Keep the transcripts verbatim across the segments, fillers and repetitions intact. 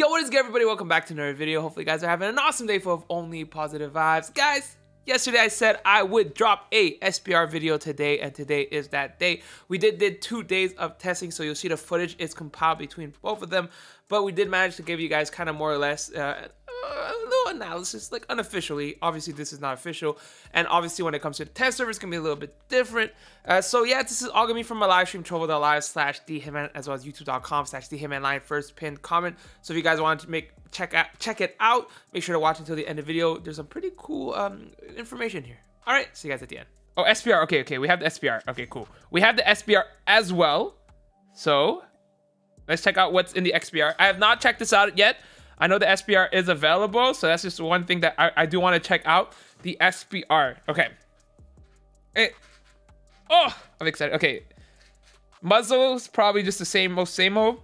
Yo, what is good, everybody? Welcome back to another video. Hopefully, you guys are having an awesome day full of only positive vibes. Guys, yesterday I said I would drop a S P R video today, and today is that day. We did did two days of testing, so you'll see the footage is compiled between both of them, but we did manage to give you guys kind of more or less uh, a little analysis, like unofficially. Obviously, this is not official, and obviously, when it comes to the test server, it's gonna be a little bit different. Uh, so yeah, this is all gonna be from my live stream, trovo dot live slash dGamerHitman, as well as youtube dot com slash dGamerHitman line first pinned comment. So if you guys want to make check out check it out, make sure to watch until the end of the video. There's some pretty cool um, information here. All right, see you guys at the end. Oh, S P R. Okay, okay, we have the S P R. Okay, cool. We have the S P R as well. So let's check out what's in the X P R. I have not checked this out yet. I know the S P R is available, so that's just one thing that I, I do want to check out. The S P R. Okay. Hey. Oh, I'm excited. Okay. Muzzle's probably just the same, most same old.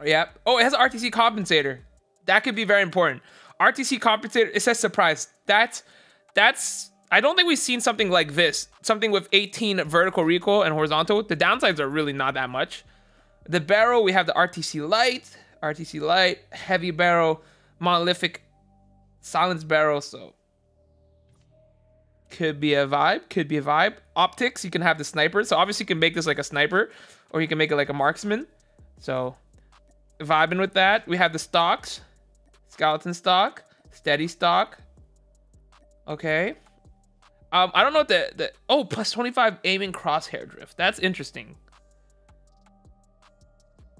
Oh, yeah. Oh, it has an R T C compensator. That could be very important. R T C compensator. It says surprise. That's that's. I don't think we've seen something like this. Something with eighteen vertical recoil and horizontal. The downsides are really not that much. The barrel. We have the R T C light. R T C light, heavy barrel, monolithic, silence barrel, so could be a vibe, could be a vibe. Optics, you can have the sniper, so obviously you can make this like a sniper, or you can make it like a marksman, so vibing with that. We have the stocks, skeleton stock, steady stock, okay. Um, I don't know what the, the, oh, plus twenty-five aiming crosshair drift, that's interesting.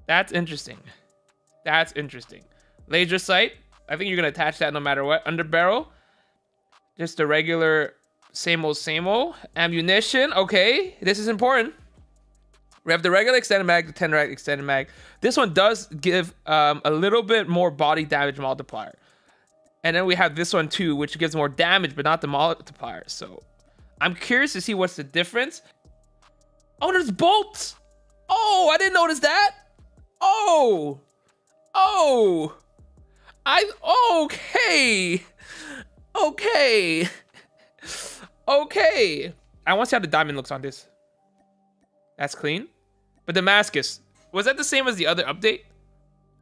That's interesting. That's interesting. Laser sight. I think you're going to attach that no matter what. Under barrel. Just a regular same old, same old. Ammunition. Okay. This is important. We have the regular extended mag, the ten rack extended mag. This one does give um, a little bit more body damage multiplier. And then we have this one too, which gives more damage, but not the multiplier. So I'm curious to see what's the difference. Oh, there's bolts. Oh, I didn't notice that. Oh. Oh, I okay, okay, okay. I want to see how the diamond looks on this. That's clean. But Damascus, was that the same as the other update?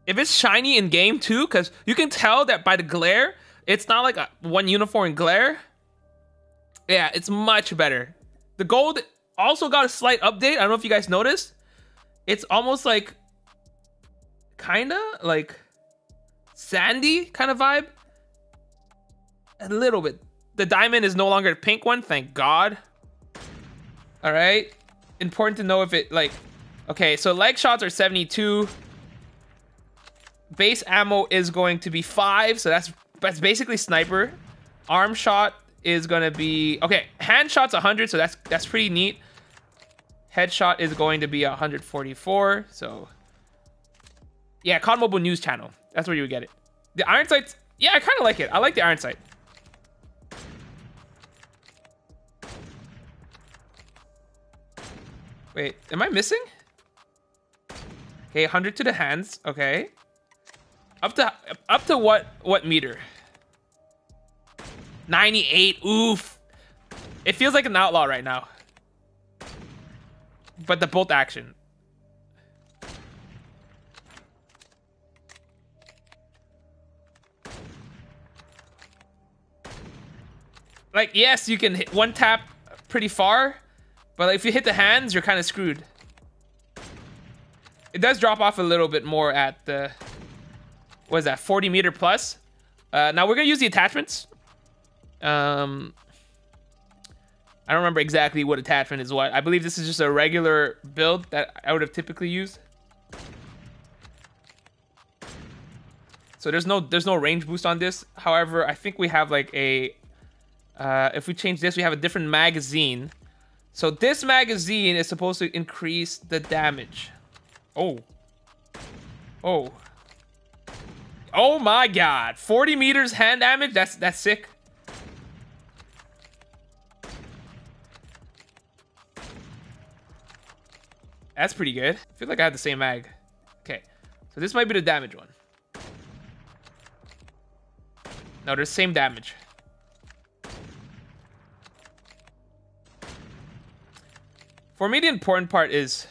If it's shiny in game too, because you can tell that by the glare, it's not like a one uniform glare. Yeah, it's much better. The gold also got a slight update. I don't know if you guys noticed. It's almost like kinda like sandy kind of vibe a little bit. The diamond is no longer a pink one, thank god. All right, important to know if it like, okay, so leg shots are seventy-two, base ammo is going to be five, so that's that's basically sniper. Arm shot is gonna be okay, hand shots one hundred, so that's that's pretty neat. Headshot is going to be one hundred forty-four, so yeah, Call of Duty Mobile News Channel. That's where you would get it. The iron sights, yeah, I kind of like it. I like the iron sight. Wait, am I missing? Okay, one hundred to the hands. Okay, up to up to what what meter? ninety-eight. Oof. It feels like an outlaw right now. But the bolt action. Like, yes, you can hit one tap pretty far, but like, if you hit the hands, you're kind of screwed. It does drop off a little bit more at the, what is that, forty meter plus. Uh, now we're going to use the attachments. Um, I don't remember exactly what attachment is what. I believe this is just a regular build that I would have typically used. So there's no, there's no range boost on this. However, I think we have like a... Uh, if we change this, we have a different magazine. So this magazine is supposed to increase the damage. Oh. Oh. Oh my god. forty meters hand damage? That's that's sick. That's pretty good. I feel like I had the same mag. Okay. So this might be the damage one. No, they're the same damage. For me, the important part is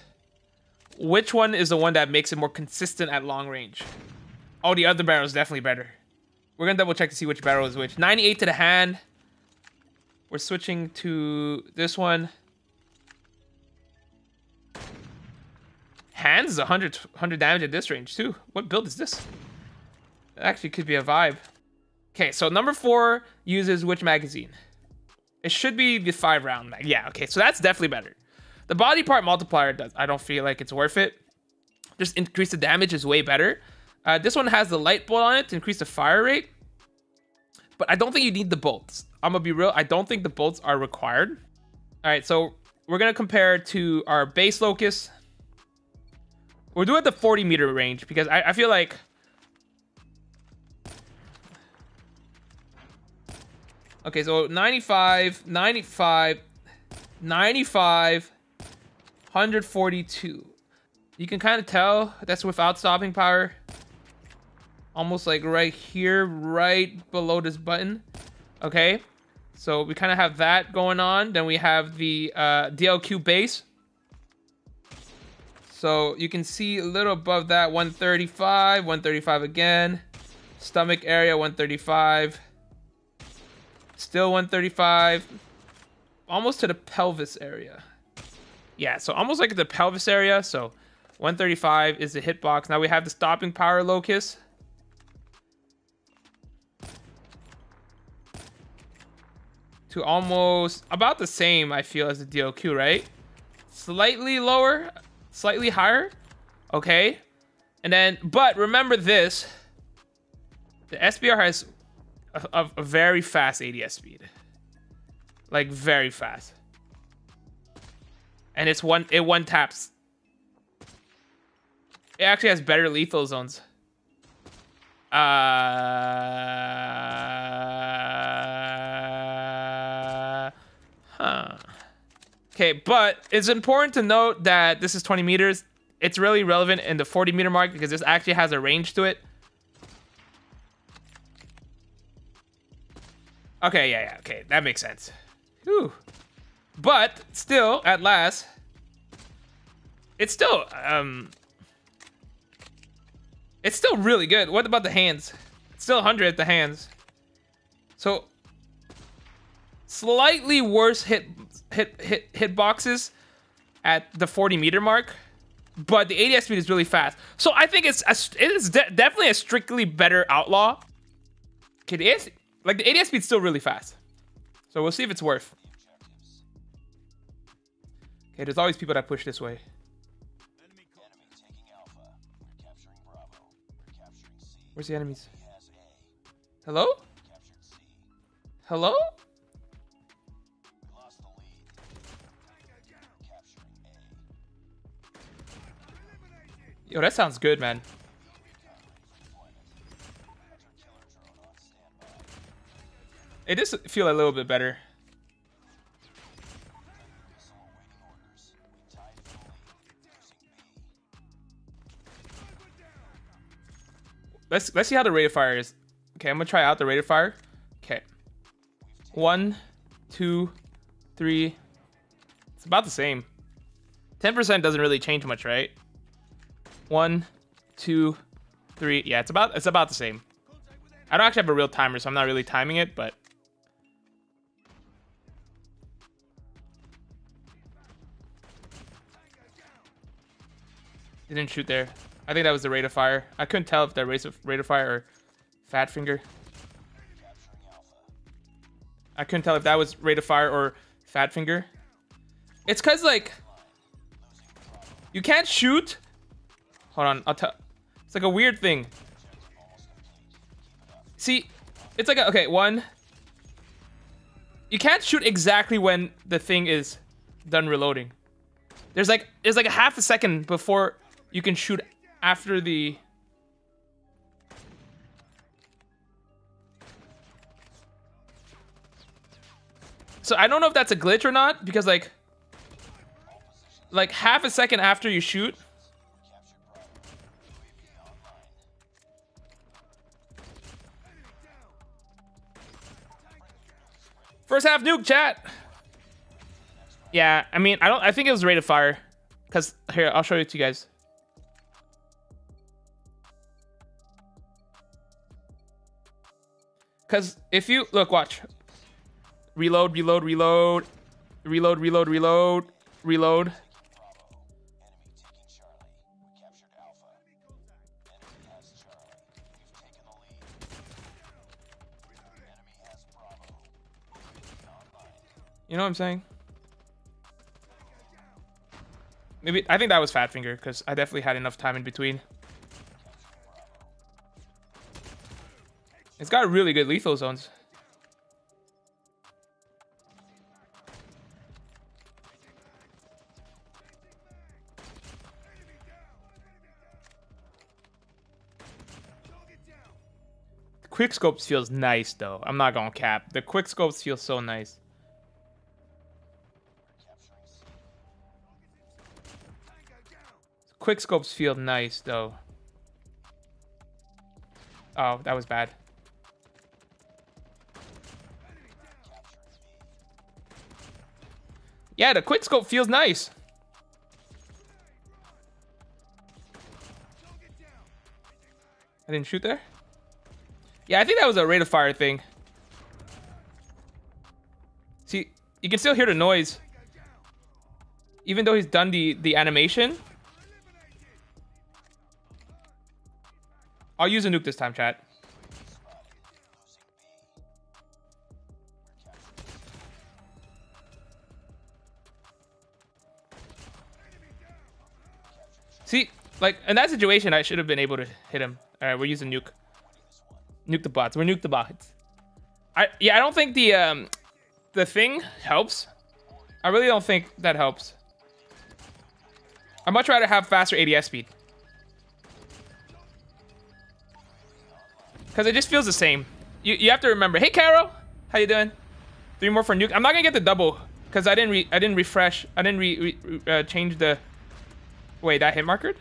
which one is the one that makes it more consistent at long range. Oh, the other barrel is definitely better. We're gonna double check to see which barrel is which. ninety-eight to the hand. We're switching to this one. Hands is one hundred, one hundred damage at this range too. What build is this? That actually could be a vibe. Okay, so number four uses which magazine? It should be the five round mag. Yeah, okay, so that's definitely better. The body part multiplier does. I don't feel like it's worth it. Just increase the damage is way better. Uh, this one has the light bolt on it to increase the fire rate. But I don't think you need the bolts. I'm gonna be real. I don't think the bolts are required. All right, so we're gonna compare to our base Locust. We'll do it at the forty meter range because I, I feel like okay, so ninety-five, ninety-five, ninety-five, one forty-two. You can kind of tell that's without stopping power. Almost like right here, right below this button. Okay, so we kind of have that going on. Then we have the uh, D L Q base. So you can see a little above that, one thirty-five, one thirty-five again. Stomach area, one thirty-five. Still one thirty-five, almost to the pelvis area. Yeah, so almost like the pelvis area. So one thirty-five is the hitbox. Now we have the stopping power Locust. To almost about the same, I feel, as the D L Q, right? Slightly lower, slightly higher. Okay. And then, but remember this, the S P R has of a, a very fast A D S speed, like very fast, and it's one it one taps. It actually has better lethal zones. Uh, huh. Okay, but it's important to note that this is twenty meters. It's really relevant in the forty meter mark because this actually has a range to it. Okay, yeah, yeah, okay, that makes sense. Whew. But still, at last, it's still, um, it's still really good. What about the hands? It's still one hundred at the hands. So, slightly worse hit, hit, hit, hit boxes at the forty meter mark, but the A D S speed is really fast. So I think it's, a, it is de definitely a strictly better Outlaw. It is. Like, the A D S speed's still really fast. So we'll see if it's worth. Okay, there's always people that push this way. Where's the enemies? Hello? Hello? Yo, that sounds good, man. It does feel a little bit better. Let's let's see how the rate of fire is. Okay, I'm gonna try out the rate of fire. Okay, one, two, three. It's about the same. Ten percent doesn't really change much, right? One, two, three. Yeah, it's about it's about the same. I don't actually have a real timer, so I'm not really timing it, but. Didn't shoot there. I think that was the rate of fire. I couldn't tell if that rate of rate of fire or fat finger. I couldn't tell if that was rate of fire or fat finger. It's cause like you can't shoot. Hold on, I'll tell. It's like a weird thing. See, it's like a, okay, one. You can't shoot exactly when the thing is done reloading. There's like there's like a half a second before you can shoot after the. So I don't know if that's a glitch or not, because like like half a second after you shoot. First half nuke, chat. Yeah, I mean, I don't. I think it was rate of fire. Cause here, I'll show it to you guys. Because if you look, watch, reload, reload, reload, reload, reload, reload, reload. You know what I'm saying? Maybe, I think that was Fat Finger, because I definitely had enough time in between. It's got really good lethal zones. The quick scopes feels nice though. I'm not gonna cap. The quick scopes feel so nice. Quick scopes feel nice though. Oh, that was bad. Yeah, the quick scope feels nice. I didn't shoot there? Yeah, I think that was a rate of fire thing. See, you can still hear the noise. Even though he's done the, the animation. I'll use a nuke this time, chat. See, like, in that situation, I should have been able to hit him. All right, we're using nuke. Nuke the bots. We're nuke the bots. I yeah, I don't think the um, the thing helps. I really don't think that helps. I'd much rather have faster A D S speed. Because it just feels the same. You, you have to remember. Hey, Caro, how you doing? Three more for nuke. I'm not gonna get the double because I didn't re I didn't refresh. I didn't re, re uh, change the. Wait, that hit markered?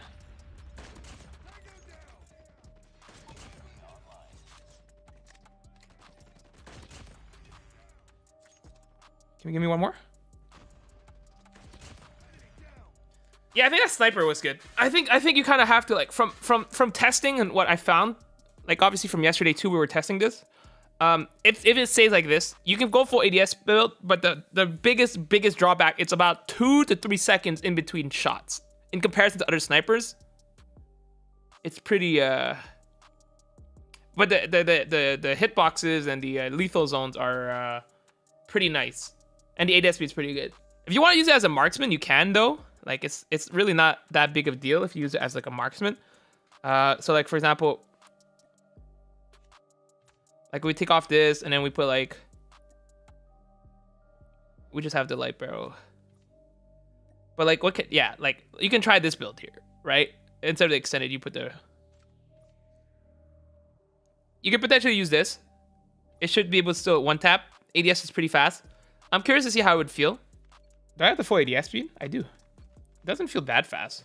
Can you give me one more? Yeah, I think that sniper was good. I think I think you kind of have to, like, from from from testing and what I found. Like, obviously from yesterday too, we were testing this. Um, if, if it stays like this, you can go full A D S build, but the, the biggest, biggest drawback, it's about two to three seconds in between shots. In comparison to other snipers, it's pretty, uh... But the, the, the, the, the hitboxes and the uh, lethal zones are uh, pretty nice. And the A D S speed is pretty good. If you want to use it as a marksman, you can though. Like, it's, it's really not that big of a deal if you use it as, like, a marksman. Uh, so, like, for example... Like, we take off this, and then we put, like... We just have the light barrel. But, like, what can... Yeah, like, you can try this build here, right? Instead of the extended, you put the... You could potentially use this. It should be able to still one tap. A D S is pretty fast. I'm curious to see how it would feel. Do I have the full A D S speed? I do. It doesn't feel that fast.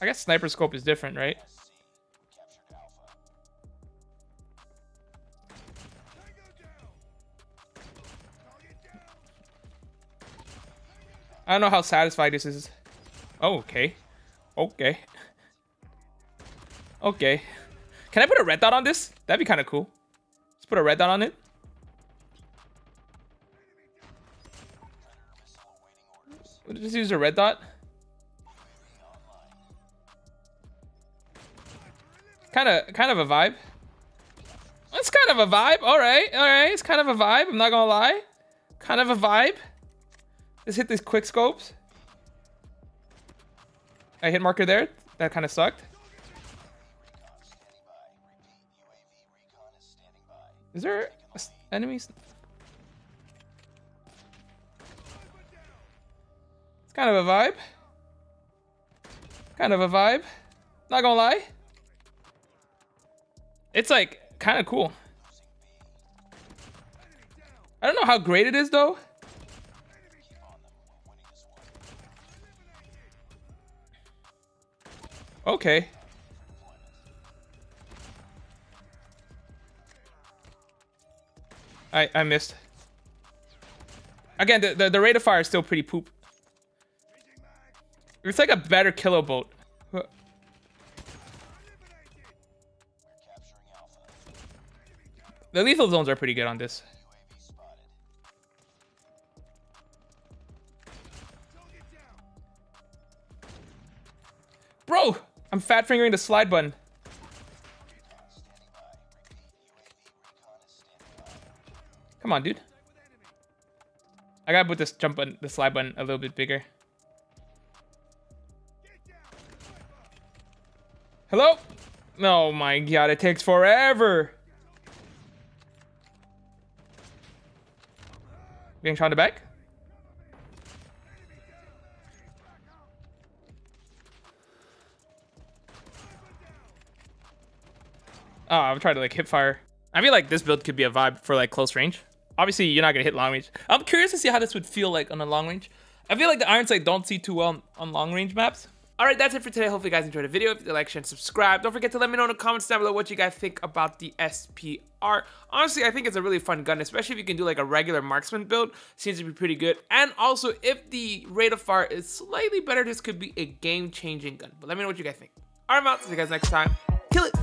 I guess sniper scope is different, right? I don't know how satisfied this is. Oh, okay. Okay. Okay. Can I put a red dot on this? That'd be kind of cool. Let's put a red dot on it. We'll just use a red dot. Kind of, kind of a vibe. It's kind of a vibe. All right. All right. It's kind of a vibe. I'm not going to lie. Kind of a vibe. Let's hit these quick scopes. I hit marker there. That kind of sucked. Is there enemies? It's kind of a vibe. Kind of a vibe. Not gonna lie. It's, like, kind of cool. I don't know how great it is though. Okay. I I missed. Again, the, the, the rate of fire is still pretty poop. It's like a better kilo boat. The lethal zones are pretty good on this. Bro, I'm fat fingering the slide button. Come on, dude. I gotta put this jump button, the slide button, a little bit bigger. Hello? Oh my god, it takes forever. Getting shot in the back? Oh, I'm trying to like hip fire. I feel like this build could be a vibe for like close range. Obviously, you're not gonna hit long range. I'm curious to see how this would feel like on a long range. I feel like the irons like don't see too well on long range maps. All right, that's it for today. Hopefully, you guys enjoyed the video. If you did, like, share, and subscribe. Don't forget to let me know in the comments down below what you guys think about the S P R. Honestly, I think it's a really fun gun, especially if you can do like a regular marksman build. Seems to be pretty good. And also, if the rate of fire is slightly better, this could be a game-changing gun. But let me know what you guys think. All right, I'm out. See you guys next time. Kill it.